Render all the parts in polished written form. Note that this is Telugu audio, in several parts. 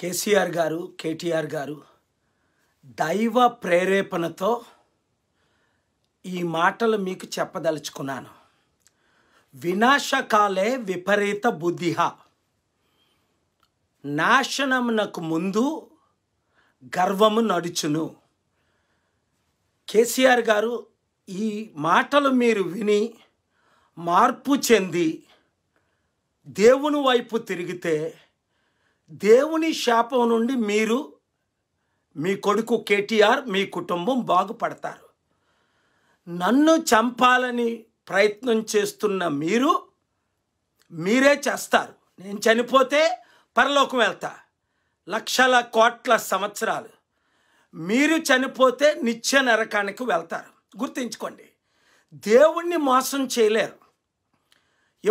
కేసీఆర్ గారు కేటీఆర్ గారు దైవ ప్రేరేపణతో ఈ మాటలు మీకు చెప్పదలుచుకున్నాను. వినాశకాలే విపరీత బుద్ధిహ. నాశనమునకు ముందు గర్వము నడుచును. కేసీఆర్ గారు ఈ మాటలు మీరు విని మార్పు చెంది దేవుని వైపు తిరిగితే దేవుని శాపం నుండి మీరు, మీ కొడుకు కేటీఆర్, మీ కుటుంబం బాగుపడతారు. నన్ను చంపాలని ప్రయత్నం చేస్తున్న మీరు మీరే చేస్తారు. నేను చనిపోతే పరలోకం వెళ్తా, లక్షల కోట్ల సంవత్సరాలు. మీరు చనిపోతే నిత్య నరకానికి వెళ్తారు. గుర్తుంచుకోండి, దేవుణ్ణి మోసం చేయలేరు.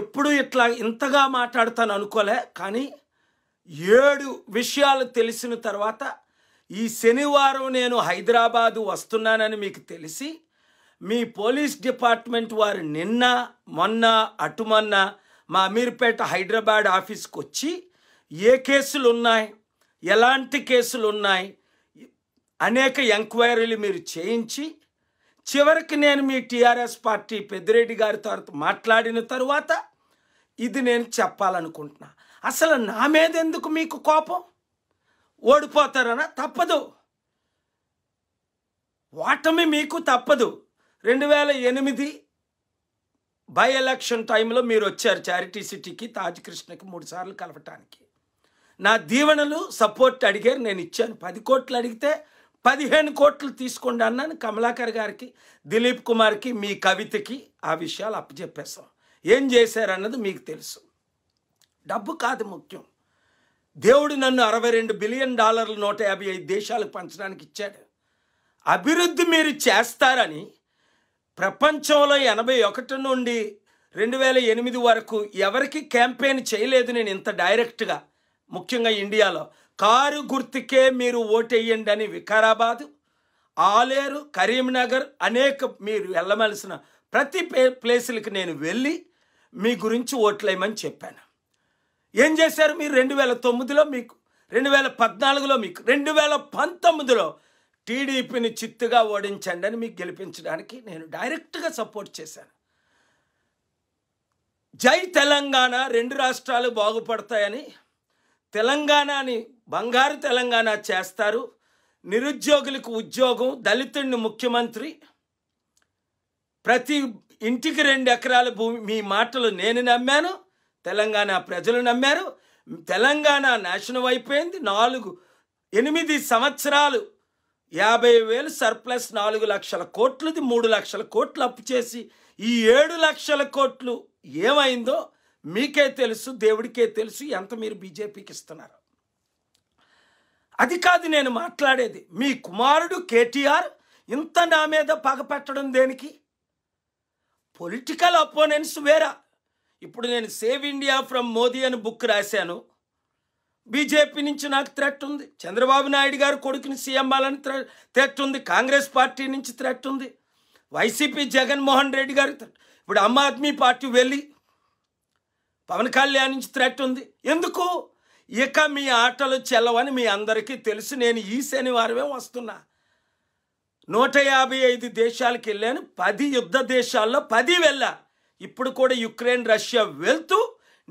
ఎప్పుడు ఇట్లా ఇంతగా మాట్లాడతాను అనుకోలే, కానీ 7 విషయాలు తెలిసిన తర్వాత ఈ శనివారం నేను హైదరాబాదు వస్తున్నానని మీకు తెలిసి మీ పోలీస్ డిపార్ట్మెంట్ వారు నిన్న మొన్న అటుమొన్న మా అమీర్పేట హైదరాబాద్ ఆఫీస్కి వచ్చి ఏ కేసులు ఉన్నాయి, ఎలాంటి కేసులు ఉన్నాయి, అనేక ఎంక్వైరీలు మీరు చేయించి చివరికి నేను మీ టీఆర్ఎస్ పార్టీ పెద్దిరెడ్డి గారితో మాట్లాడిన తర్వాత ఇది నేను చెప్పాలనుకుంటున్నా. అసలు నా మీద ఎందుకు మీకు కోపం? ఓడిపోతారనా? తప్పదు, ఓటమి మీకు తప్పదు. 2008 బై ఎలక్షన్ టైంలో మీరు వచ్చారు చారిటీ సిటీకి, తాజ్ కృష్ణకి 3 సార్లు కలవటానికి. నా దీవెనలు సపోర్ట్ అడిగారు, నేను ఇచ్చాను. 10 కోట్లు అడిగితే 15 కోట్లు తీసుకోండి అన్నాను. కమలాకర్ గారికి, దిలీప్ కుమార్కి, మీ కవితకి ఆ విషయాలు అప్పచెప్పేశాం. ఏం చేశారన్నది మీకు తెలుసు. డబ్బు కాదు ముఖ్యం. దేవుడు నన్ను $62 బిలియన్ 155 దేశాలకు పంచడానికి ఇచ్చాడు. అభివృద్ధి మీరు చేస్తారని ప్రపంచంలో 81 నుండి 2008 వరకు ఎవరికి క్యాంపెయిన్ చేయలేదు నేను ఇంత డైరెక్ట్గా. ముఖ్యంగా ఇండియాలో కారు గుర్తుకే మీరు ఓటేయండి అని వికారాబాదు, ఆలేరు, కరీంనగర్, అనేక మీరు వెళ్ళవలసిన ప్రతి ప్లేసులకి నేను వెళ్ళి మీ గురించి ఓట్లేయమని చెప్పాను. ఏం చేశారు మీరు? 2009లో మీకు, 2014లో మీకు, 2019లో టీడీపీని చిత్తుగా ఓడించండి అని మీకు గెలిపించడానికి నేను డైరెక్ట్గా సపోర్ట్ చేశాను. జై తెలంగాణ, 2 రాష్ట్రాలు బాగుపడతాయని, తెలంగాణని బంగారు తెలంగాణ చేస్తారు, నిరుద్యోగులకు ఉద్యోగం, దళితుడిని ముఖ్యమంత్రి, ప్రతి ఇంటికి 2 ఎకరాల భూమి, మీ మాటలు నేను నమ్మాను, తెలంగాణ ప్రజలు నమ్మారు. తెలంగాణ నాశనం అయిపోయింది. 8 సంవత్సరాలు 50,000 సర్ప్లస్, 4 లక్షల కోట్లుది 3 లక్షల కోట్లు అప్పు చేసి ఈ 7 లక్షల కోట్లు ఏమైందో మీకే తెలుసు, దేవుడికే తెలుసు, ఎంత మీరు బీజేపీకి ఇస్తున్నారు. అది కాదు నేను మాట్లాడేది. మీ కుమారుడు కేటీఆర్ ఇంత నా మీద పగ పెట్టడం దేనికి? పొలిటికల్ అపోనెంట్స్ వేరా. ఇప్పుడు నేను సేవ్ ఇండియా ఫ్రమ్ మోదీ అని బుక్ రాశాను. బీజేపీ నుంచి నాకు థ్రెట్ ఉంది, చంద్రబాబు నాయుడు గారు కొడుకుని సీఎం అవ్వాలని థ్రెట్ ఉంది, కాంగ్రెస్ పార్టీ నుంచి థ్రెట్ ఉంది, వైసీపీ జగన్ మోహన్ రెడ్డి గారు థ్రెట్, ఇప్పుడు ఆమ్ ఆద్మీ పార్టీ వెళ్ళి పవన్ కళ్యాణ్ నుంచి థ్రెట్ ఉంది. ఎందుకు? ఇక మీ ఆటలు చెల్లవని మీ అందరికీ తెలుసు. నేను ఈ శనివారమే వస్తున్నా. 155 దేశాలకు వెళ్ళాను, 10 యుద్ధ దేశాల్లో 10 వెళ్ళా. ఇప్పుడు కూడా యుక్రెయిన్, రష్యా వెళ్తూ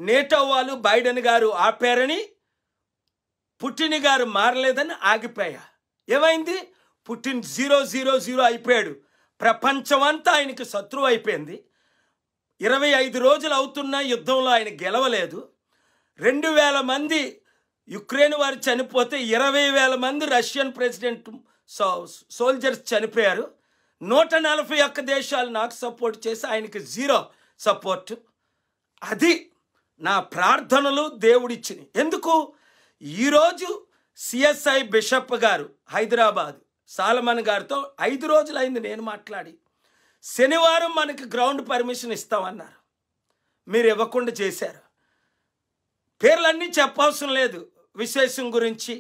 నేటో వాళ్ళు బైడెన్ గారు ఆపారని, పుటిన్ గారు మారలేదని ఆగిపోయా. ఏమైంది? పుటిన్ 0-0-0 అయిపోయాడు. ప్రపంచమంతా ఆయనకు శత్రువు అయిపోయింది. 25 రోజులు అవుతున్న యుద్ధంలో ఆయన గెలవలేదు. 2,000 మంది యుక్రెయిన్ వారు చనిపోతే 20,000 మంది రష్యన్ ప్రెసిడెంట్ సోల్జర్స్ చనిపోయారు. 141 దేశాలు నాకు సపోర్ట్ చేసి ఆయనకి 0 సపోర్ట్. అది నా ప్రార్థనలు దేవుడిచ్చినవి. ఎందుకు? ఈరోజు సిఎస్ఐ బిషప్ గారు హైదరాబాద్ సాలమన్ గారితో 5 రోజులైంది నేను మాట్లాడి. శనివారం మనకి గ్రౌండ్ పర్మిషన్ ఇస్తామన్నారు, మీరు ఇవ్వకుండా చేశారు. పేర్లన్నీ చెప్పవసరం లేదు. విశేషం గురించి,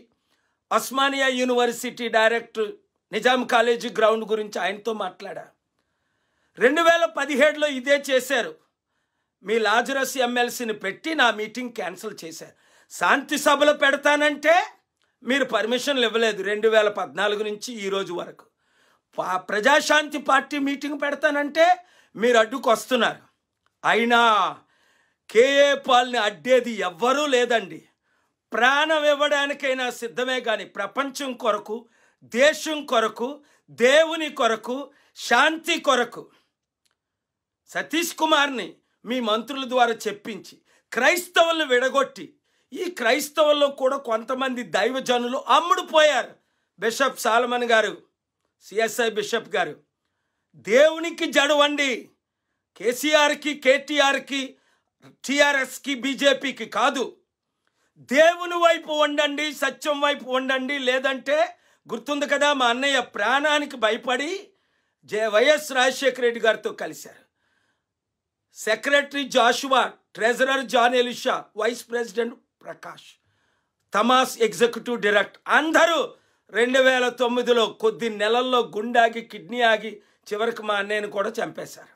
Osmania university director, Nizam college ground గురించి ఆయనతో మాట్లాడా. 2017లో ఇదే చేశారు. మీ లాజరస్ ఎమ్మెల్సీని పెట్టి నా మీటింగ్ క్యాన్సిల్ చేశారు. శాంతి సభలు పెడతానంటే మీరు పర్మిషన్లు ఇవ్వలేదు 2014 నుంచి ఈ రోజు వరకు. ప్రజాశాంతి పార్టీ మీటింగ్ పెడతానంటే మీరు అడ్డుకొస్తున్నారు. అయినా కేఏ పాల్ని అడ్డేది ఎవ్వరూ లేదండి. ప్రాణం ఇవ్వడానికైనా సిద్ధమే కానీ ప్రపంచం కొరకు, దేశం కొరకు, దేవుని కొరకు, శాంతి కొరకు సతీష్ కుమార్ని మీ మంత్రుల ద్వారా చెప్పించి క్రైస్తవులను విడగొట్టి ఈ క్రైస్తవుల్లో కూడా కొంతమంది దైవజనులు అమ్ముడుపోయారు. బిషప్ సాలమన్ గారు, సిఎస్ఐ బిషప్ గారు, దేవునికి జడవండి. కేసీఆర్కి, కేటీఆర్కి, టీఆర్ఎస్కి, బీజేపీకి కాదు. దేవుని వైపు వండండి, సత్యం వైపు వండండి. లేదంటే గుర్తుంది కదా, మా అన్నయ్య ప్రాణానికి భయపడి వైఎస్ రాజశేఖర రెడ్డి గారితో కలిశారు. Secretary Joshua, treasurer John Elisha, vice president Prakash, Thomas executive director అందరూ 2009లో కొద్ది నెలల్లో గుండాగి కిడ్నీ ఆగి చివరికి మా అన్నయ్యను కూడా చంపేశారు.